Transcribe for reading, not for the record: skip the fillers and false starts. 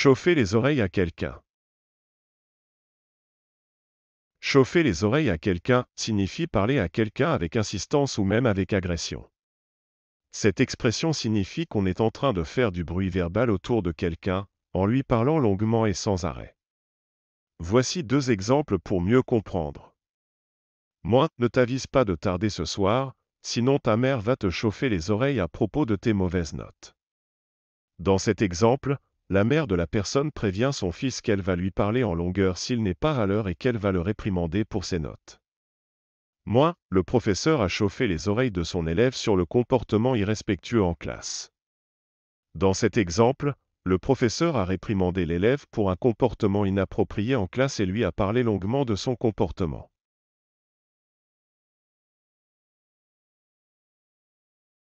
Chauffer les oreilles à quelqu'un. Chauffer les oreilles à quelqu'un signifie parler à quelqu'un avec insistance ou même avec agression. Cette expression signifie qu'on est en train de faire du bruit verbal autour de quelqu'un, en lui parlant longuement et sans arrêt. Voici deux exemples pour mieux comprendre. Moi, ne t'avise pas de tarder ce soir, sinon ta mère va te chauffer les oreilles à propos de tes mauvaises notes. Dans cet exemple, la mère de la personne prévient son fils qu'elle va lui parler en longueur s'il n'est pas à l'heure et qu'elle va le réprimander pour ses notes. Moi, le professeur a chauffé les oreilles de son élève sur le comportement irrespectueux en classe. Dans cet exemple, le professeur a réprimandé l'élève pour un comportement inapproprié en classe et lui a parlé longuement de son comportement.